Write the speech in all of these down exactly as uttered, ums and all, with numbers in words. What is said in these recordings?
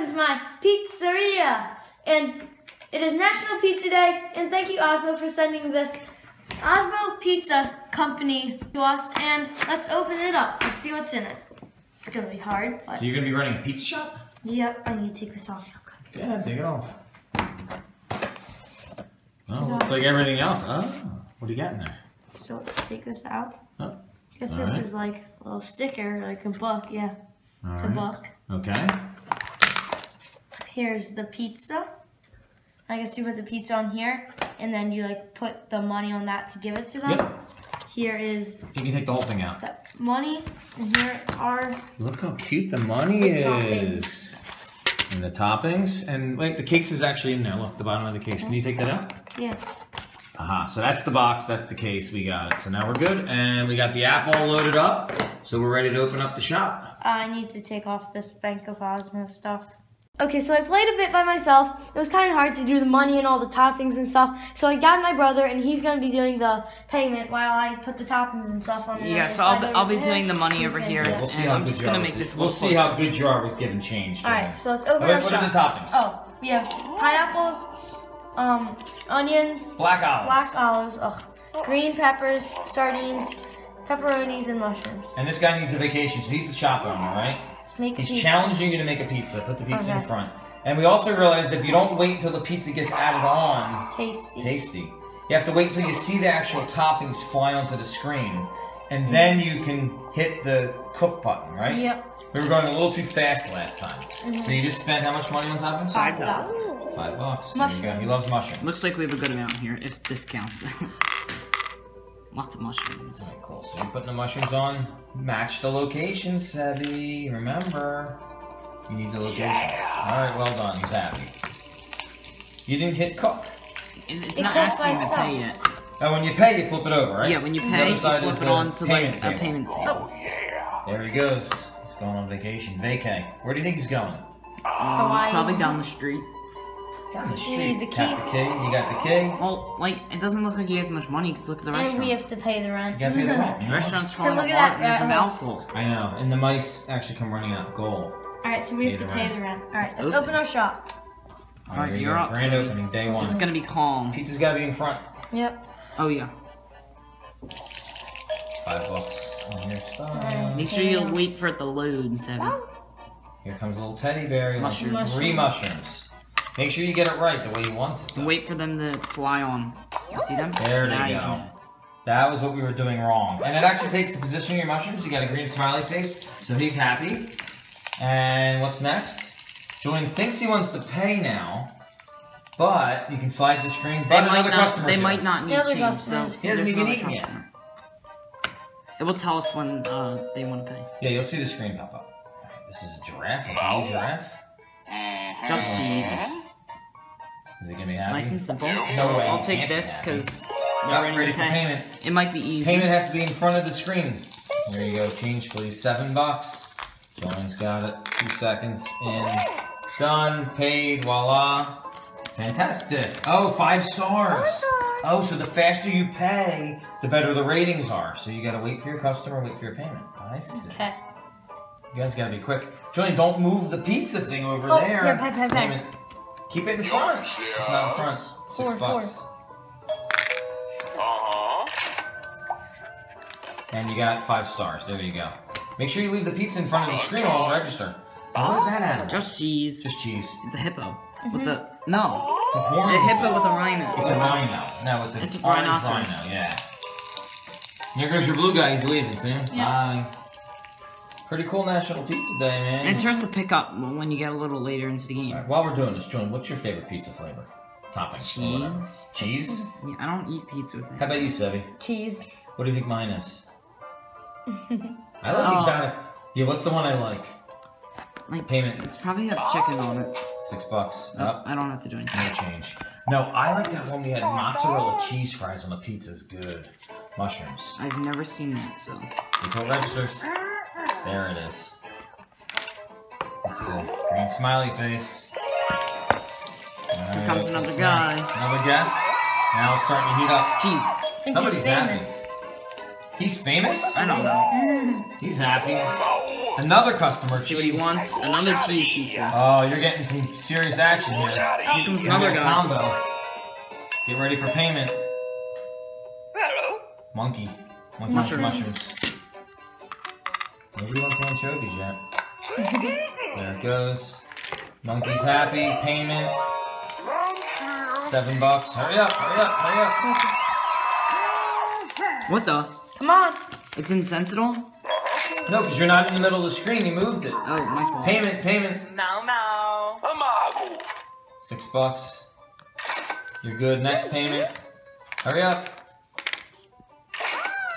opens my pizzeria. And it is National Pizza Day, and thank you, Osmo, for sending this Osmo Pizza Company to us. And let's open it up. Let's see what's in it. This is gonna be hard. But... So you're gonna be running a pizza shop? Yep, I need to take this off real quick. Yeah, take it off. Well, it looks like everything else, huh? What do you got in there? So let's take this out. Oh. I guess all this right. is like a little sticker, like a book, yeah. All it's right. a book. Okay. Here's the pizza. I guess you put the pizza on here, and then you like put the money on that to give it to them. Yep. Here is... You can take the whole thing out. The money, and here are... Look how cute the money the is. Toppings. And the toppings, and wait, the case is actually in there. Look, the bottom of the case. Can you take that out? Yeah. Aha, so that's the box, that's the case, we got it. So now we're good, and we got the app all loaded up, so we're ready to open up the shop. I need to take off this Bank of Osmo stuff. Okay, so I played a bit by myself. It was kind of hard to do the money and all the toppings and stuff, so I got my brother, and he's going to be doing the payment while I put the toppings and stuff on the Yeah, so I'll be, I'll be doing the money over here, yeah, we'll and I'm just going to make this We'll see how good you are with giving change. All right, so let's open our shop. What are the toppings? Oh, we have pineapples. Um, onions, black olives, black olives, ugh, green peppers, sardines, pepperonis, and mushrooms. And this guy needs a vacation, so he's the shop owner, right? Let's make he's pizza. challenging you to make a pizza. Put the pizza okay. in front. And we also realized if you don't wait until the pizza gets added on, tasty. tasty, you have to wait until you see the actual toppings fly onto the screen, and mm-hmm. then you can hit the cook button, right? Yep. We were going a little too fast last time. Mm-hmm. So you just spent how much money on toppings? Five dollars. Five bucks. Mushrooms. There you go. He loves mushrooms. Looks like we have a good amount here, if this counts. Lots of mushrooms. All right, cool. So you're putting the mushrooms on. Match the location, Sebby. Remember, you need the location. Yeah. All right, well done. He's happy. You didn't hit cook. It's it not asking to pay yet. Oh, when you pay, you flip it over, right? Yeah, when you pay, you flip it on to like table. a payment table. Oh, yeah. There he goes. Going on vacation. Vacay. Where do you think he's going? Hawaii. Probably down the street. Down the street. You need the key. Got the key. You got the key. Well, like, it doesn't look like he has much money because look at the restaurant. And we have to pay the rent. You gotta pay the rent. The restaurant's falling apart and there's a mouse hole. I know. And the mice actually come running out goal. Alright, so we have to pay the rent. Alright, let's open our shop. Alright, you're up. Grand opening, day one. It's gonna be calm. Pizza's gotta be in front. Yep. Oh, yeah. Five bucks. On your side. Make sure you wait for it to load, Seven. Oh. Here comes a little teddy bear. Mushrooms. mushrooms. Three mushrooms. Make sure you get it right the way you want it. Though. Wait for them to fly on. You see them? There now they go. Can... That was what we were doing wrong. And it actually takes the position of your mushrooms. You got a green smiley face, so he's happy. And what's next? Julian thinks he wants to pay now. But you can slide the screen. But they another customer. They here. might not need to change. So he hasn't even eaten yet. It will tell us when uh, they want to pay. Yeah, you'll see the screen pop up. Right, this is a giraffe, a bald giraffe. Just cheese. Is it gonna be happy? Nice and simple. No way. I'll take this because not ready for payment. It might be easy. Payment has to be in front of the screen. There you go. Change, please. Seven bucks. John's got it. Two seconds in. Done. Paid. Voila. Fantastic. Oh, five stars. Oh, so the faster you pay, the better the ratings are. So you gotta wait for your customer, wait for your payment. I see. Okay. You guys gotta be quick. Julian, don't move the pizza thing over oh, there. Here, pay, pay, pay. Payment. Keep it in front. Yeah. It's not in front. Six four, bucks. Four. Uh-huh. And you got five stars. There you go. Make sure you leave the pizza in front of the screen while you register. Oh, what is that animal? Just cheese. Just cheese. It's a hippo. Mm-hmm. With the no. It's a horn. A hippo with a rhino. It's a rhino. No, it's a, it's a rhinoceros. Rhino, yeah. Here goes your blue guy. He's leaving soon. Yeah. Bye. Pretty cool National Pizza Day, man. And it starts to pick up when you get a little later into the game. Right, while we're doing this, Julian, what's your favorite pizza flavor? Topping. Cheese. Cheese? Yeah, I don't eat pizza with anything. How about you, Sebby? Cheese. What do you think mine is? I like oh. exotic. Yeah, what's the one I like? Like, payment. It's probably got chicken on it. Six bucks. No, up. I don't have to do anything. No change. No, I like that one we had mozzarella cheese fries on the pizza. It's good. Mushrooms. I've never seen that, so. You put registers. There it is. Let's see. Green smiley face. Right, here comes another guy. Next. Another guest. Now it's starting to heat up. Cheese. Somebody's he's famous. happy. He's famous? I don't know. He's happy. Another customer cheese. He wants another cheese pizza. Oh, you're getting some serious action here. Here comes another guy. Combo. Get ready for payment. Hello. Monkey. Monkey wants mushrooms. Nobody wants anchovies yet. There it goes. Monkey's happy. Payment. Seven bucks. Hurry up, hurry up, hurry up. What the? Come on. It's insensitive. No, because you're not in the middle of the screen. You moved it. Oh, my fault. Payment, payment. No, no. Six bucks. You're good. Next payment. Hurry up.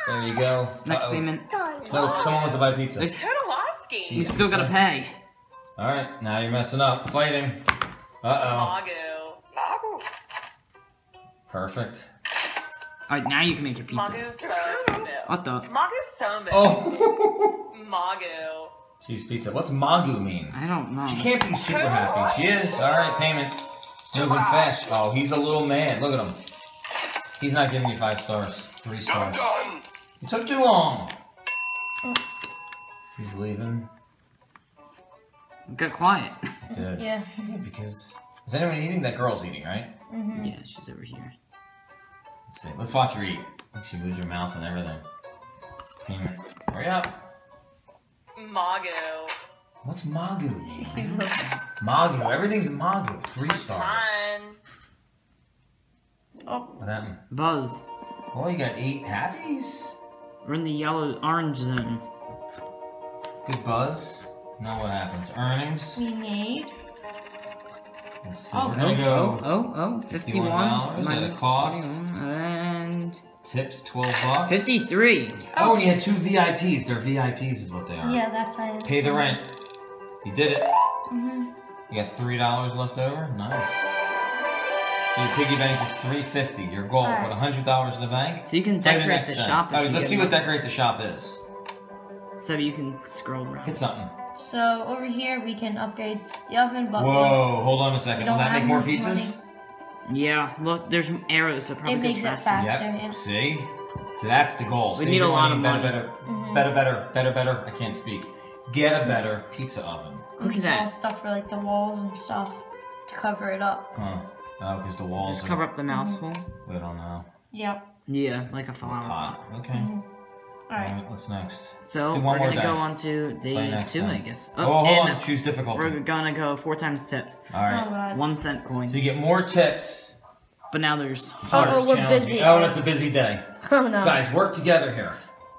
There you go. Next Uh-oh. payment. No, someone wants to buy pizza. You still gotta pay. All right, now you're messing up. Fighting. Uh oh. Perfect. All right, now you can make your pizza. What the? Oh. Magu. Cheese pizza. What's Magu mean? I don't know. She can't be super happy. She is. All right, payment. Moving fast. Oh, he's a little man. Look at him. He's not giving me five stars. Three stars. It took too long. He's leaving. Got quiet. Good. Yeah. Yeah. Because is anyone eating? That girl's eating, right? Mm-hmm. Yeah, she's over here. Let's see. Let's watch her eat. She moves her mouth and everything. Payment. Hurry up. Magu. What's Magu? She keeps looking. Magu. Everything's Magu. Three stars. Oh. What happened? Buzz. Oh, you got eight happies. We're in the yellow orange zone. Good buzz. Now what happens? Earnings. We made. Let's see. Oh, we're gonna go. Oh, oh, fifty-one dollars at a cost. And tips, twelve bucks. Fifty-three. Oh, and you had two V I Ps. They're V I Ps, is what they are. Yeah, that's right. Pay the rent. You did it. Mm-hmm. You got three dollars left over. Nice. So your piggy bank is three fifty. Your goal. Right. Put a hundred dollars in the bank. So you can decorate the shop. All right, let's see what decorate the shop is. So you can scroll around. Hit something. So over here we can upgrade the oven. But whoa! Hold on a second. Will that make more pizzas? Money. Yeah. Look, there's arrows, so probably it makes faster. It faster. Yep. Yeah. See, so that's the goal. We Save need a lot money, of money. Better, better, mm-hmm. better, better, better, better. I can't speak. Get a better pizza oven. Look at that. Stuff for like the walls and stuff to cover it up. Huh. Oh, because the walls. Just cover up the mouse hole. Mm-hmm. I don't know. Yep. Yeah, like a flower pot. Okay. Mm-hmm. Alright, what's next? So, we're gonna day. go on to day two, time. I guess. Oh, oh hold on, choose difficulty. We're gonna go four times tips. Alright. Oh, One cent coins. So you get more tips. But now there's... Oh, we're busy. Oh, it's a busy day. Oh, no. Guys, work together here.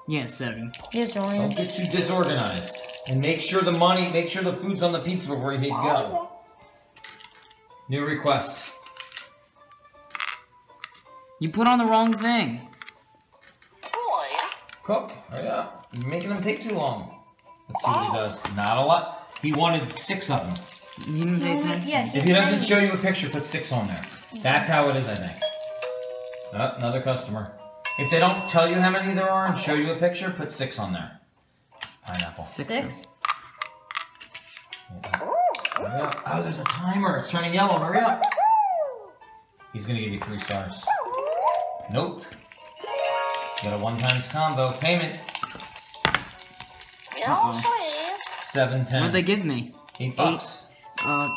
Yeah, seven. Yeah, Julian. Don't get too disorganized. And make sure the money, make sure the food's on the pizza before you go. New request. You put on the wrong thing. Cook, hurry up. You're making them take too long. Let's see what he does. Not a lot. He wanted six of them. You didn't pay attention. Yeah, if he doesn't show you a picture, put six on there. That's how it is, I think. Oh, another customer. If they don't tell you how many there are and show you a picture, put six on there. Pineapple. Six. six. Hurry up. Oh, there's a timer. It's turning yellow. Hurry up. He's going to give you three stars. Nope. Got a one times combo payment. Uh-oh. Seven ten. What'd they give me? Eight, Eight bucks. Uh,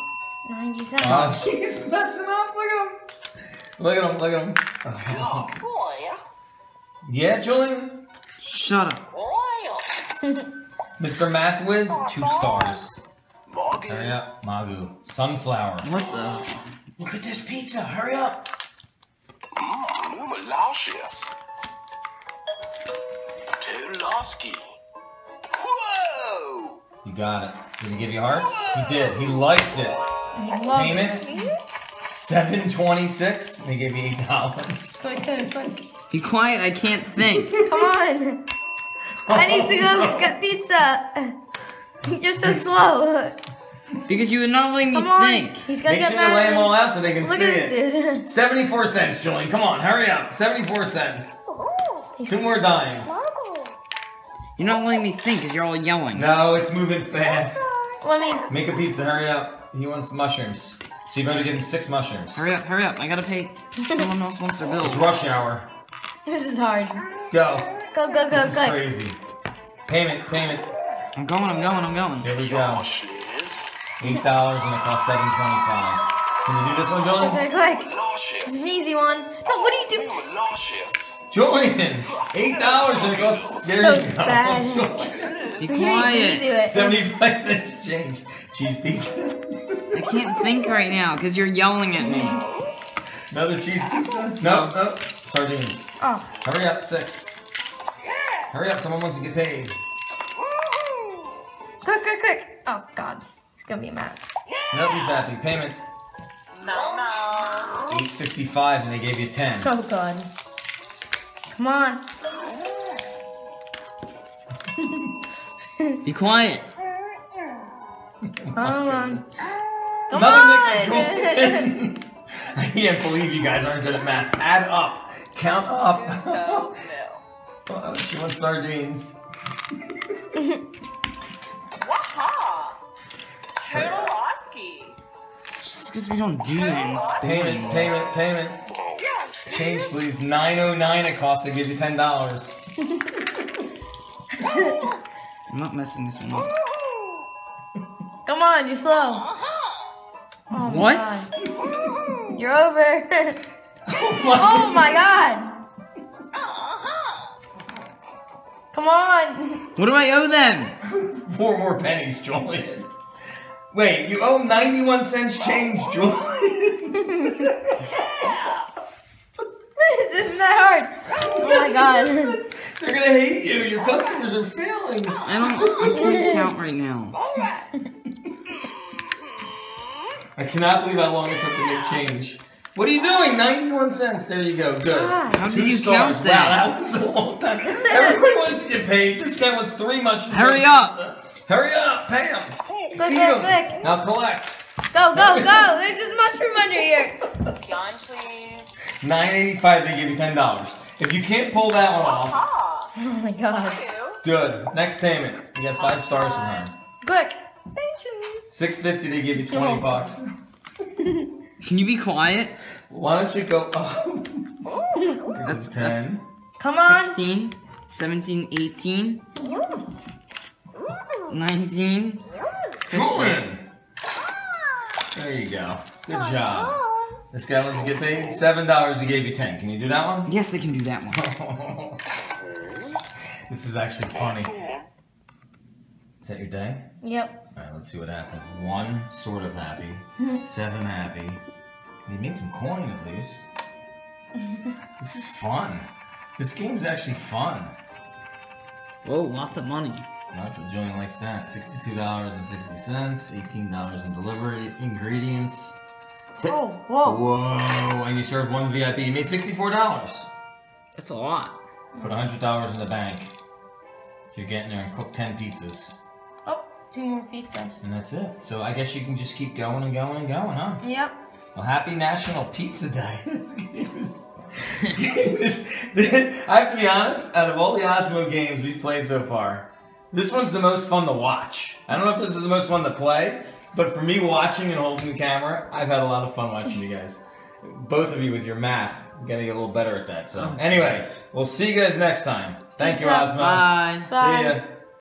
ninety cents. Uh, he's messing up. Look at him. Look at him. Look at him. Oh, boy. Yeah, Julian. Shut up. Mister Math Whiz, two stars. Magu. Hurry up, Magu. Sunflower. What the? Look at this pizza. Hurry up. Mm, malicious. Whoa! You got it. Did he give you hearts? He did. He likes it. He loves Payment? It. seven twenty-six. They gave you eight dollars. Be quiet. I can't think. Come on. I need to go get pizza. You're so slow. Because you would not let me come on. think. He's gotta Make get sure you lay them all out so they can Look see at this it. Dude. seventy-four cents, Julian. Come on. Hurry up. seventy-four cents. He's Two more dimes. You're not letting me think because you're all yelling. No, it's moving fast. Let me... Make a pizza, hurry up. He wants mushrooms. So you better give him six mushrooms. Hurry up, hurry up. I gotta pay. Someone else wants their bill. It's rush hour. This is hard. Go. Go, go, go, go. This is go. crazy. Payment, payment. I'm going, I'm going, I'm going. Here we go. She is. eight dollars and it costs seven twenty-five. Can you do this one, Julian? Quick, quick. This is an easy one. No, what do you do? Julian! eight dollars and it costs... There so you go. Bad. Be quiet. Do it. seventy-five cents change. Cheese pizza. I can't think right now because you're yelling at me. Another cheese pizza? No, no. Sardines. Oh. Hurry up, six. Hurry up, someone wants to get paid. Quick, quick, quick. Oh, God. It's going to be a match. Nope, he's happy. Payment. No, no. eight fifty-five and they gave you ten. Oh God. Come on. Be quiet. Come on. Come on. I can't believe you guys aren't good at math. Add up. Count up. So, no. Uh-oh, she wants sardines. Waha! Total Oski. Just because we don't do that in school. Payment, anymore. payment, payment. Change, please. nine oh nine it costs. They give you ten dollars. I'm not messing this one up. Come on, you're slow. Oh, what? My you're over. Oh, my oh my God. Come on. What do I owe them? Four more pennies, Julian. Wait, you owe ninety-one cents change, Julian. This isn't that hard. Oh my God. They're gonna hate you. Your customers are failing. I don't. I can't count right now. I cannot believe how long it took to make change. What are you doing? ninety-one cents. There you go. Good. How do you count that? Wow, that was a long time. Everybody wants to get paid. This guy wants three mushrooms. Hurry up. Hurry up, pay him. Go, go, quick. Now collect. Go, go, go. There's this mushroom under here. nine eighty-five, they give you ten dollars. If you can't pull that one off. Oh my God. Good. Next payment. You got five stars from her. Quick. six fifty, they give you twenty bucks. Can you be quiet? Why don't you go up? That's ten. That's, come on. sixteen, seventeen, eighteen. nineteen. Julian! There you go. Good job. This guy wants to get paid. seven dollars, he gave you ten. Can you do that one? Yes, I can do that one. This is actually funny. Is that your day? Yep. Alright, let's see what happens. One, sort of happy. Seven, happy. You made some coin at least. This is fun. This game's actually fun. Whoa, lots of money. That's what Julian likes that. sixty-two dollars and sixty cents, eighteen dollars in delivery, ingredients. Oh, whoa. Whoa, and you served one V I P. You made sixty-four dollars. That's a lot. Put one hundred dollars in the bank. So you're getting there and cook ten pizzas. Oh, two more pizzas. And that's it. So I guess you can just keep going and going and going, huh? Yep. Well, happy National Pizza Day. This game is... This game is... I have to be honest, out of all the Osmo games we've played so far, this one's the most fun to watch. I don't know if this is the most fun to play, but for me watching and holding the camera, I've had a lot of fun watching you guys. Both of you with your math, getting a little better at that. So anyway, we'll see you guys next time. Thank you, Osmo. Bye. Bye. See ya.